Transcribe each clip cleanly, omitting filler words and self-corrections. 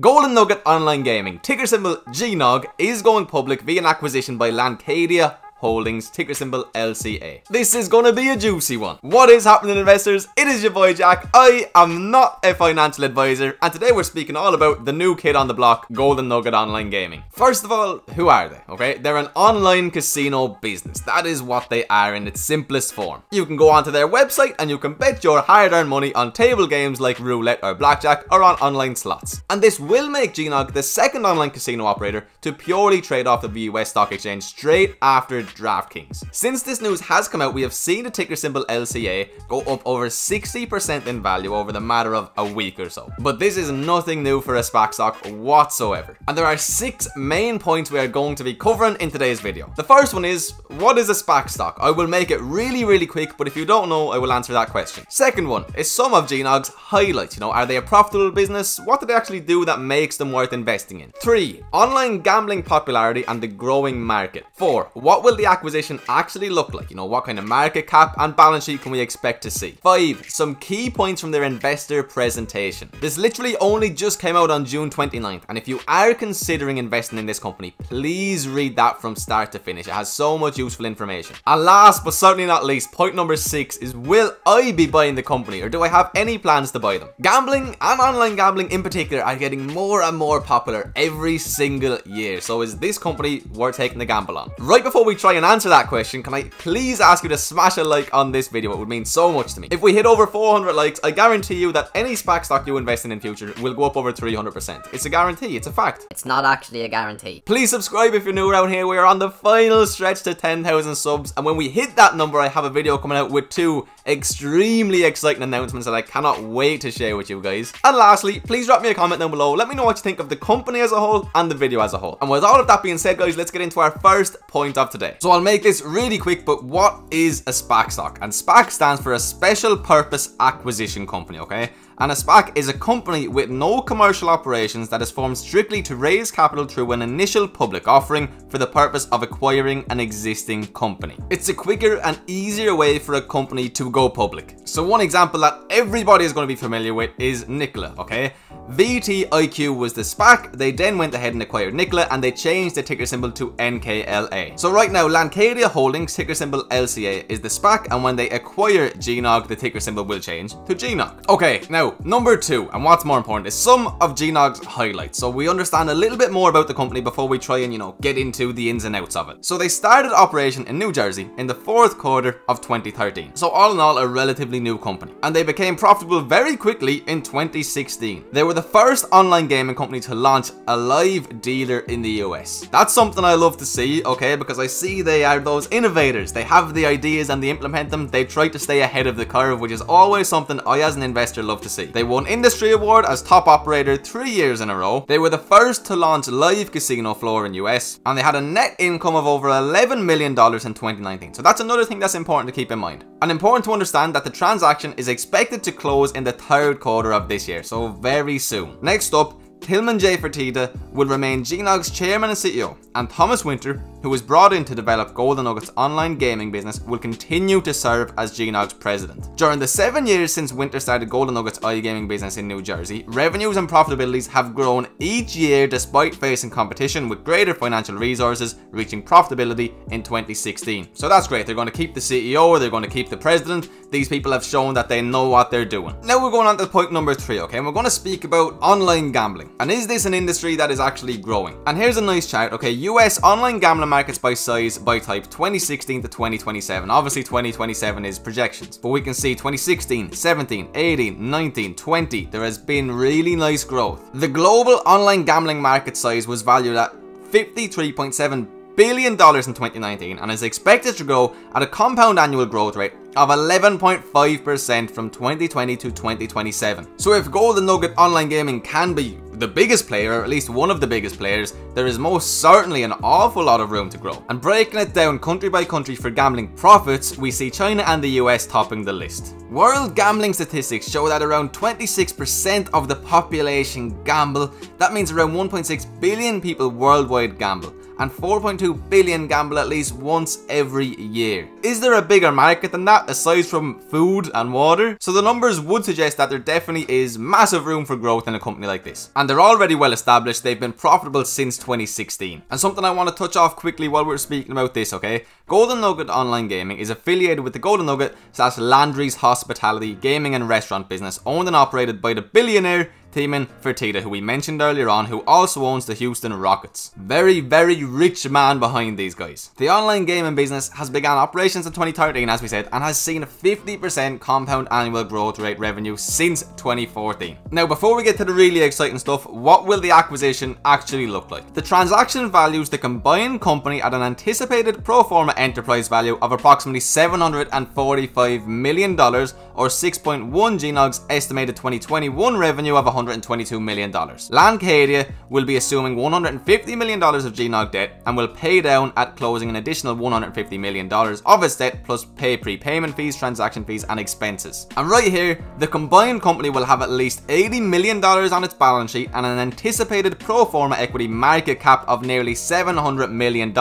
Golden Nugget Online Gaming, ticker symbol GNOG, is going public via an acquisition by Landcadia Holdings, ticker symbol LCA. This is gonna be a juicy one. What is happening, investors? It is your boy Jack. I am not a financial advisor, and today we're speaking all about the new kid on the block, Golden Nugget Online Gaming. First of all, who are they? Okay, they're an online casino business. That is what they are in its simplest form. You can go onto their website and you can bet your hard-earned money on table games like roulette or blackjack, or on online slots. And this will make GNOG the second online casino operator to purely trade off the US stock exchange straight after DraftKings. Since this news has come out, we have seen the ticker symbol LCA go up over 60% in value over the matter of a week or so. But this is nothing new for a SPAC stock whatsoever. And there are 6 main points we are going to be covering in today's video. The first one is, what is a SPAC stock? I will make it really quick, but if you don't know, I will answer that question. Second one is some of GNOG's highlights. You know, are they a profitable business? What do they actually do that makes them worth investing in? 3, online gambling popularity and the growing market. 4, what will the acquisition actually look like? You know, what kind of market cap and balance sheet can we expect to see? 5, some key points from their investor presentation. This literally only just came out on June 29th, and if you are considering investing in this company, please read that from start to finish. It has so much useful information. And last but certainly not least, point number 6 is, will I be buying the company, or do I have any plans to buy them? Gambling, and online gambling in particular, are getting more and more popular every single year. So is this company worth taking the gamble on? Right before we try and answer that question, can I please ask you to smash a like on this video? It would mean so much to me. If we hit over 400 likes, I guarantee you that any SPAC stock you invest in future will go up over 300%. It's a guarantee. It's a fact. It's not actually a guarantee. Please subscribe if you're new around here. We are on the final stretch to 10,000 subs, and when we hit that number, I have a video coming out with 2 extremely exciting announcements that I cannot wait to share with you guys. And lastly, please drop me a comment down below. Let me know what you think of the company as a whole and the video as a whole. And with all of that being said, guys, let's get into our first point of today. So I'll make this really quick, but what is a SPAC stock? And SPAC stands for a special purpose acquisition company, okay? And a SPAC is a company with no commercial operations that is formed strictly to raise capital through an initial public offering for the purpose of acquiring an existing company. It's a quicker and easier way for a company to go public. So one example that everybody is going to be familiar with is Nikola, okay? VTIQ was the SPAC. They then went ahead and acquired Nikola, and they changed the ticker symbol to NKLA. So right now, Landcadia Holdings, ticker symbol LCA, is the SPAC, and when they acquire GNOG, the ticker symbol will change to GNOG. Okay, now number 2, and what's more important, is some of GNOG's highlights. So we understand a little bit more about the company before we try and, you know, get into the ins and outs of it. So they started operation in New Jersey in the 4th quarter of 2013. So all in all, a relatively new company, and they became profitable very quickly in 2016. They were the first online gaming company to launch a live dealer in the US. That's something I love to see, okay, because I see they are those innovators. They have the ideas and they implement them. They try to stay ahead of the curve, which is always something I as an investor love to see. They won industry award as top operator 3 years in a row. They were the first to launch live casino floor in US, and they had a net income of over $11 million in 2019. So that's another thing that's important to keep in mind. And important to understand that the transaction is expected to close in the 3rd quarter of this year, so very soon. Next up, Tillman J. Fertitta will remain GNOG's chairman and CEO, and Thomas Winter, who was brought in to develop Golden Nugget's online gaming business, will continue to serve as GNOG's president. During the 7 years since Winter started Golden Nugget's iGaming business in New Jersey, revenues and profitabilities have grown each year despite facing competition with greater financial resources, reaching profitability in 2016. So that's great. They're going to keep the CEO, they're going to keep the president. These people have shown that they know what they're doing. Now we're going on to point number 3, okay? And we're going to speak about online gambling. And is this an industry that is actually growing? And here's a nice chart, okay? US online gambling markets by size, by type, 2016 to 2027. Obviously 2027 is projections, but we can see 2016, 17, 18, 19, 20. There has been really nice growth. The global online gambling market size was valued at $53.7 billion in 2019, and is expected to grow at a compound annual growth rate of 11.5% from 2020 to 2027. So if Golden Nugget Online Gaming can be the biggest player, or at least one of the biggest players, there is most certainly an awful lot of room to grow. And breaking it down country by country for gambling profits, we see China and the US topping the list. World gambling statistics show that around 26% of the population gamble. That means around 1.6 billion people worldwide gamble. and 4.2 billion gamble at least once every year. Is there a bigger market than that aside from food and water? So the numbers would suggest that there definitely is massive room for growth in a company like this. And they're already well established, they've been profitable since 2016. And something I want to touch off quickly while we're speaking about this, okay? Golden Nugget Online Gaming is affiliated with the Golden Nugget / Landry's hospitality, gaming and restaurant business owned and operated by the billionaire Tillman Fertitta, who we mentioned earlier on, who also owns the Houston Rockets. Very, very rich man behind these guys. The online gaming business has began operations in 2013, as we said, and has seen a 50% compound annual growth rate revenue since 2014. Now, before we get to the really exciting stuff, what will the acquisition actually look like? The transaction values the combined company at an anticipated pro forma enterprise value of approximately $745 million, or 6.1 GNOG's estimated 2021 revenue of $122 million. Landcadia will be assuming $150 million of GNOG debt and will pay down at closing an additional $150 million of its debt, plus pay prepayment fees, transaction fees and expenses. And right here, the combined company will have at least $80 million on its balance sheet and an anticipated pro forma equity market cap of nearly $700 million.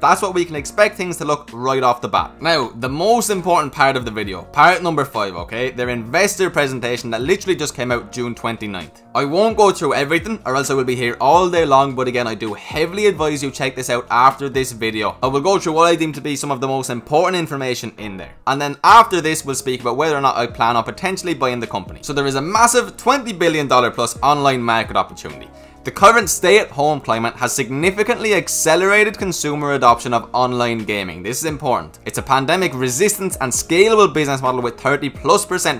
That's what we can expect things to look right off the bat. Now, the most important part of the video, part number 5, okay? Their investor presentation that literally just came out June 29th. I won't go through everything or else I will be here all day long, but again, I do heavily advise you check this out after this video. I will go through what I deem to be some of the most important information in there. And then after this, we'll speak about whether or not I plan on potentially buying the company. So there is a massive $20 billion plus online market opportunity. The current stay-at-home climate has significantly accelerated consumer adoption of online gaming. This is important. It's a pandemic resistance and scalable business model with 30+%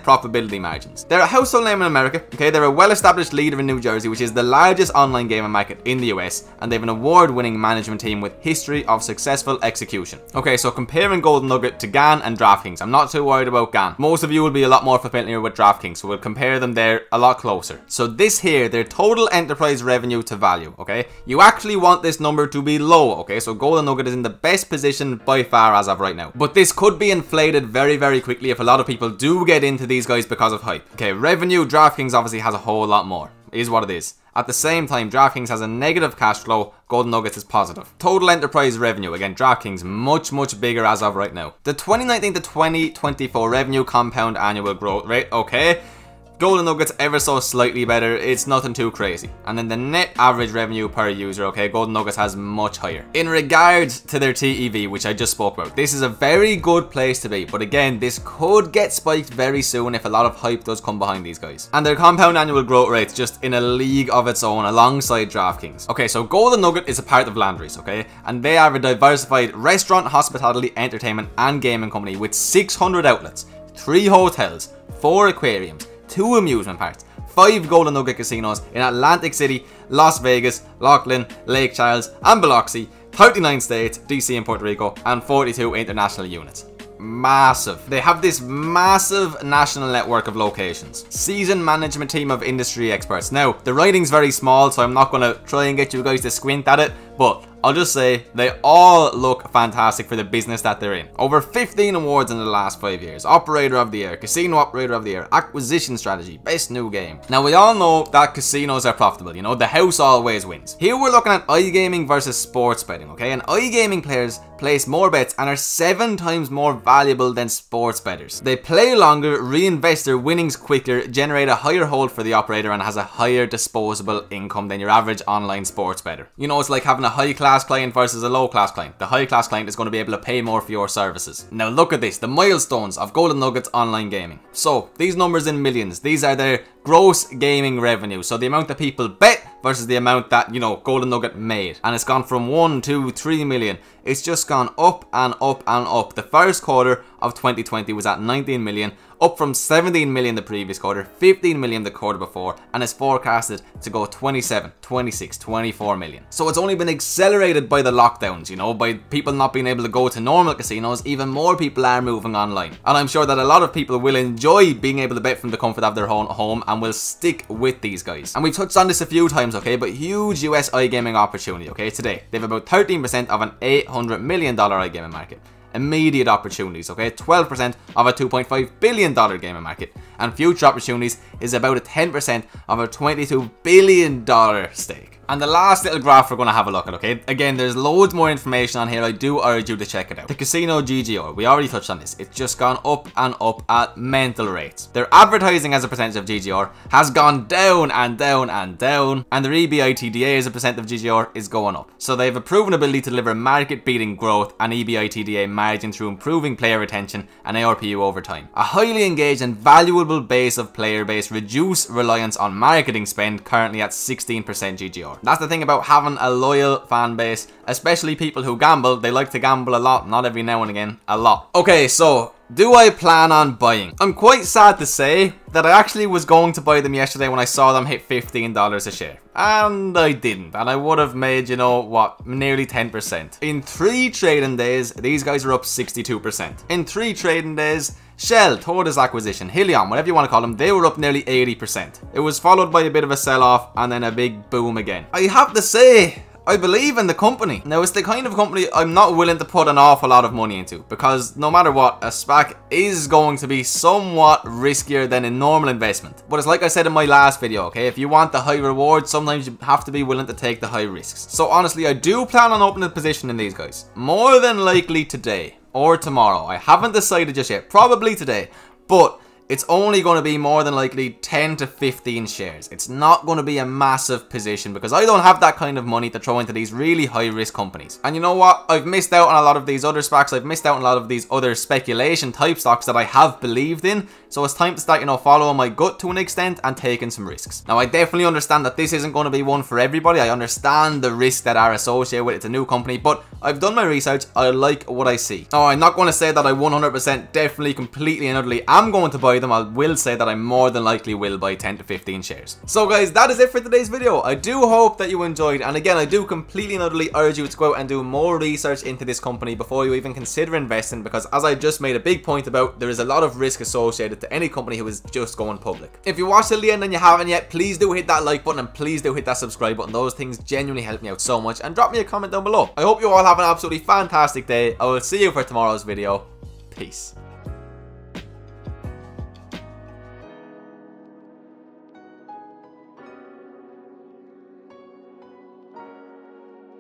profitability margins. They're a household name in America, okay? They're a well-established leader in New Jersey, which is the largest online gaming market in the US, and they have an award-winning management team with history of successful execution. Okay, so comparing Golden Nugget to GAN and DraftKings, I'm not too worried about GAN. Most of you will be a lot more familiar with DraftKings, so we'll compare them there a lot closer. So this here, their total enterprise revenue to value, okay? You actually want this number to be low, okay? So Golden Nugget is in the best position by far as of right now. But this could be inflated very, very quickly if a lot of people do get into these guys because of hype. Okay, revenue, DraftKings obviously has a whole lot more. It is what it is. At the same time, DraftKings has a negative cash flow, Golden Nuggets is positive. Total enterprise revenue, again, DraftKings much, much bigger as of right now. The 2019 to 2024 revenue compound annual growth rate, okay? Golden Nugget's ever so slightly better, it's nothing too crazy. And then the net average revenue per user, okay, Golden Nuggets has much higher. In regards to their TEV, which I just spoke about, this is a very good place to be, but again, this could get spiked very soon if a lot of hype does come behind these guys. And their compound annual growth rate's just in a league of its own alongside DraftKings. Okay, so Golden Nugget is a part of Landry's, okay, and they are a diversified restaurant, hospitality, entertainment and gaming company with 600 outlets, 3 hotels, 4 aquariums, 2 amusement parks, 5 Golden Nugget casinos in Atlantic City, Las Vegas, Laughlin, Lake Charles and Biloxi, 39 states, DC and Puerto Rico and 42 international units. Massive. They have this massive national network of locations. Seasoned management team of industry experts. Now, the writing's very small, so I'm not going to try and get you guys to squint at it, but I'll just say they all look fantastic for the business that they're in. Over 15 awards in the last 5 years. Operator of the Year, Casino Operator of the Year, Acquisition Strategy, Best New Game. Now, we all know that casinos are profitable, you know, the house always wins. Here we're looking at iGaming versus sports betting, okay? And iGaming players place more bets and are 7 times more valuable than sports bettors. They play longer, reinvest their winnings quicker, generate a higher hold for the operator and has a higher disposable income than your average online sports bettor. You know, it's like having a high class client versus a low class client. The high class client is going to be able to pay more for your services. Now look at this, the milestones of Golden Nugget's online gaming. So these numbers in millions, these are their gross gaming revenue. So the amount that people bet versus the amount that, you know, Golden Nugget made. And it's gone from 1 to 3 million. It's just gone up and up and up. The first quarter of 2020 was at 19 million, up from 17 million the previous quarter, 15 million the quarter before, and it's forecasted to go 27, 26, 24 million. So it's only been accelerated by the lockdowns, you know, by people not being able to go to normal casinos. Even more people are moving online. And I'm sure that a lot of people will enjoy being able to bet from the comfort of their own home and will stick with these guys. And we've touched on this a few times, okay, but huge US iGaming opportunity, okay, today. They have about 13% of an $800 million iGaming market. Immediate opportunities, okay, 12% of a $2.5 billion gaming market, and future opportunities is about a 10% of a $22 billion stake. And the last little graph we're going to have a look at, okay? Again, there's loads more information on here. I do urge you to check it out. The casino GGR, we already touched on this. It's just gone up and up at mental rates. Their advertising as a percentage of GGR has gone down and down and down. And their EBITDA as a percent of GGR is going up. So they have a proven ability to deliver market-beating growth and EBITDA margin through improving player retention and ARPU over time. A highly engaged and valuable base of player base, reduce reliance on marketing spend, currently at 16% GGR. That's the thing about having a loyal fan base, especially people who gamble. They like to gamble a lot, not every now and again, a lot. Okay, so do I plan on buying? I'm quite sad to say that I actually was going to buy them yesterday when I saw them hit $15 a share. And I didn't. And I would have made, you know what, nearly 10%. In 3 trading days, these guys are up 62%. In 3 trading days, Shell, Tortoise Acquisition, Helion, whatever you want to call them, they were up nearly 80%. It was followed by a bit of a sell-off and then a big boom again. I have to say, I believe in the company. Now, it's the kind of company I'm not willing to put an awful lot of money into because no matter what, a SPAC is going to be somewhat riskier than a normal investment. But it's like I said in my last video, okay? If you want the high reward, sometimes you have to be willing to take the high risks. So honestly, I do plan on opening a position in these guys. More than likely today. Or tomorrow. I haven't decided just yet. Probably today. But it's only going to be more than likely 10 to 15 shares. It's not going to be a massive position because I don't have that kind of money to throw into these really high risk companies. And you know what? I've missed out on a lot of these other SPACs. I've missed out on a lot of these other speculation type stocks that I have believed in. So it's time to start, you know, following my gut to an extent and taking some risks. Now, I definitely understand that this isn't going to be one for everybody. I understand the risks that are associated with it. It's a new company, but I've done my research. I like what I see. Now, I'm not going to say that I 100% definitely, completely and utterly am going to buy them. I will say that I more than likely will buy 10 to 15 shares. So guys, that is it for today's video. I do hope that you enjoyed, and again, I do completely and utterly urge you to go out and do more research into this company before you even consider investing, because as I just made a big point about, there is a lot of risk associated to any company who is just going public. If you watched till the end and you haven't yet, please do hit that like button and please do hit that subscribe button. Those things genuinely help me out so much, and drop me a comment down below. I hope you all have an absolutely fantastic day. I will see you for tomorrow's video. Peace.